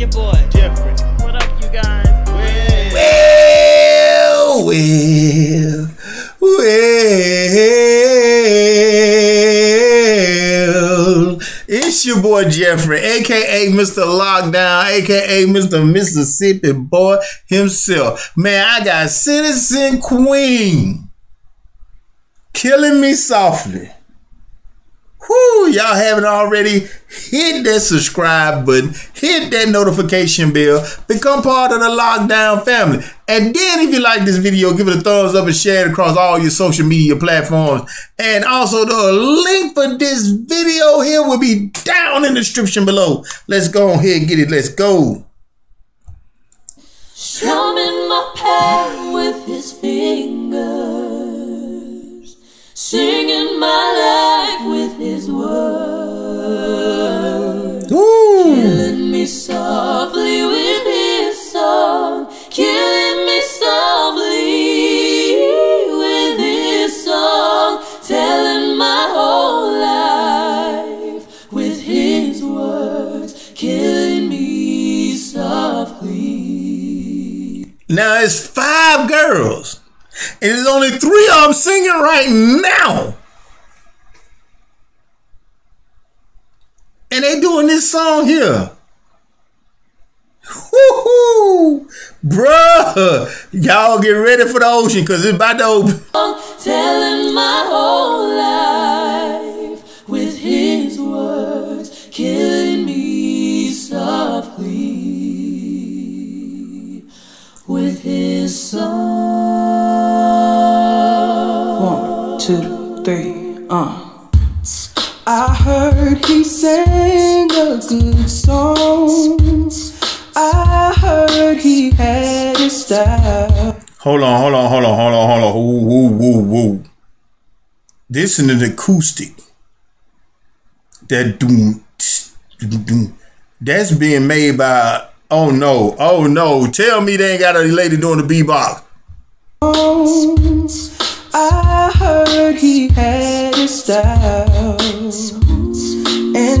your boy Jeffrey. What up, you guys? Well, it's your boy Jeffrey, aka Mr. Lockdown, aka Mr. Mississippi Boy himself. Man, I got Citizen Queen, Killing Me Softly. Whoo, y'all haven't already, hit that subscribe button, hit that notification bell, become part of the Lockdown family. And then if you like this video, give it a thumbs up and share it across all your social media platforms. And also the link for this video here will be down in the description below. Let's go on here and get it. Let's go. Strumming my pad with his fingers, singing my life with his words. Ooh. Killing me softly with his song, killing me softly with his song, telling my whole life with his words, killing me softly. Now it's 5 girls, and there's only 3 of them singing right now. And they doing this song here. Woo-hoo! Bruh! Y'all get ready for the ocean, because it's about to open. Telling my whole life with his words, killing me softly with his song. 1, 2, 3, I heard he sang a good song. I heard he had a style. Hold on. Whoa. This is an acoustic. That doom. That's being made by, oh no. Tell me they ain't got a lady doing the bebop. I heard he had a style, and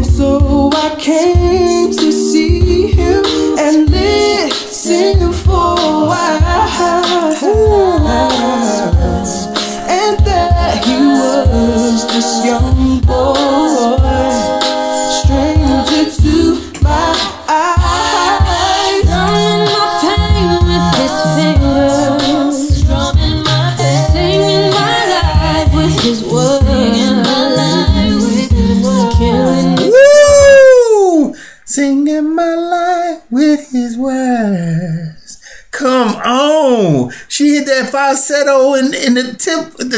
so I came to see him and listen for a while, and that he was this young boy, stranger to my eyes, strumming my pain with his fingers, strumming my pain, singing my life with his words. Woo! Singing my life with his words. Come on. She hit that falsetto in the tip of it.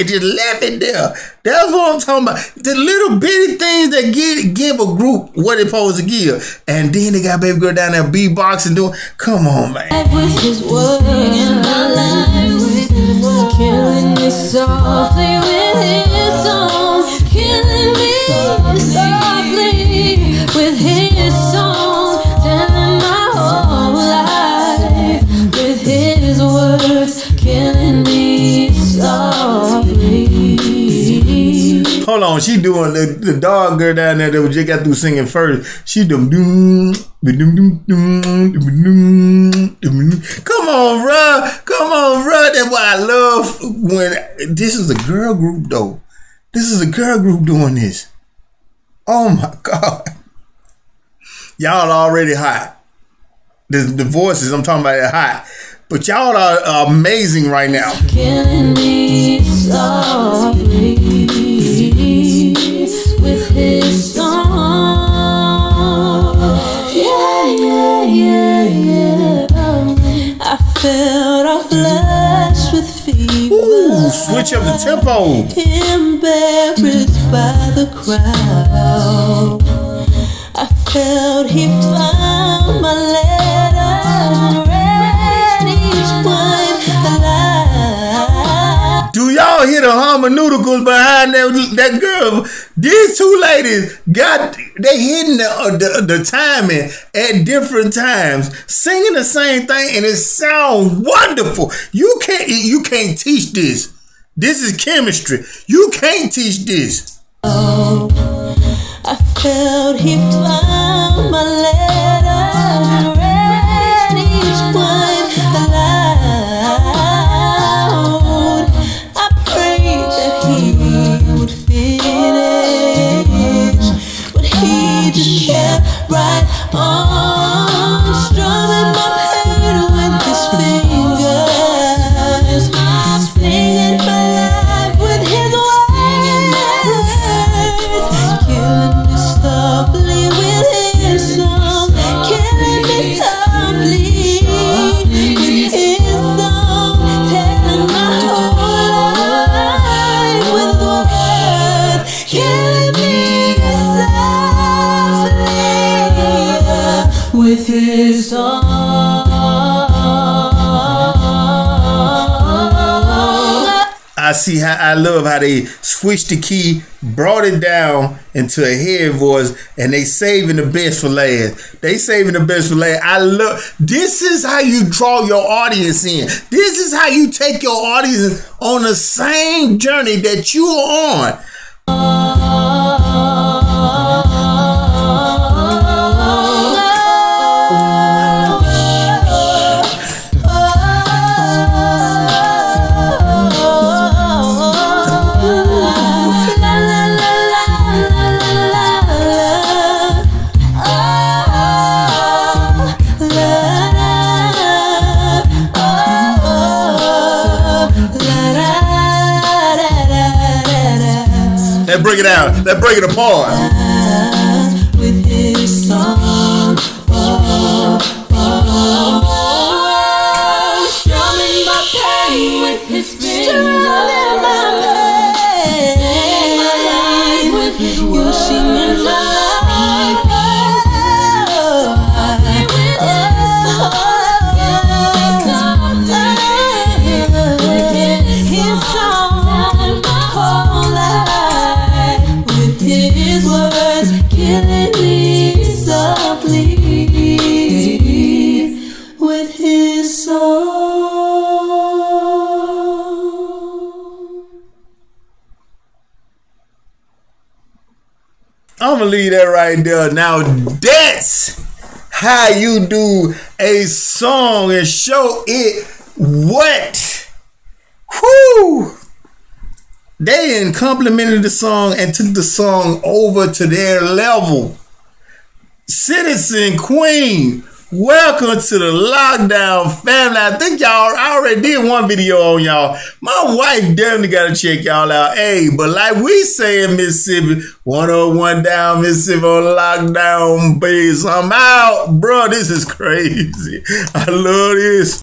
It just left it there. That's what I'm talking about. The little bitty things that give a group what it's supposed to give. And then they got baby girl down there beatboxing doing. Come on, man. With his words. Singing my life with his words. Killing me softly with his song. Killing me softly with his song. Hold on, she doing the dog girl down there that just got through singing first. She doom. Come on, bruh. That's why I love when this is a girl group though. This is a girl group doing this. Oh my God. Y'all already hot. The voices I'm talking about are hot. But y'all are amazing right now. Killing me softly with his song. Yeah. I felt all flushed with fever. Ooh, switch up the tempo. Embarrassed by the crowd, I felt he found my letter. Do y'all hear the hermeneuticals behind that girl? These 2 ladies they hitting the timing at different times, singing the same thing, and it sounds wonderful. You can't teach this. This is chemistry. You can't teach this. Oh, I felt he found my letter. I'm strumming my pain with his fingers, singing my life with his words, killing me softly with his song, killing me softly with his song, telling my whole life with words, killing me softly with his song. I see how I love how they switched the key, brought it down into a head voice, and they saving the best for last. They saving the best for last. I love, this is how you draw your audience in. This is how you take your audience on the same journey that you are on. Let's break it down. Let's break it apart. With his song, strumming my pain with his fingers, singing my life with his words, singing my life with his song, my whole life. His words killing me softly with his song. I'm gonna leave that right there. Now that's how you do a song and show it what. Whoo! They complimented the song and took the song over to their level. Citizen Queen, welcome to the lockdown family. I think y'all, I already did one video on y'all. My wife definitely got to check y'all out. Hey, but like we say in Mississippi, 101 down Mississippi on lockdown base. I'm out, bro. This is crazy. I love this.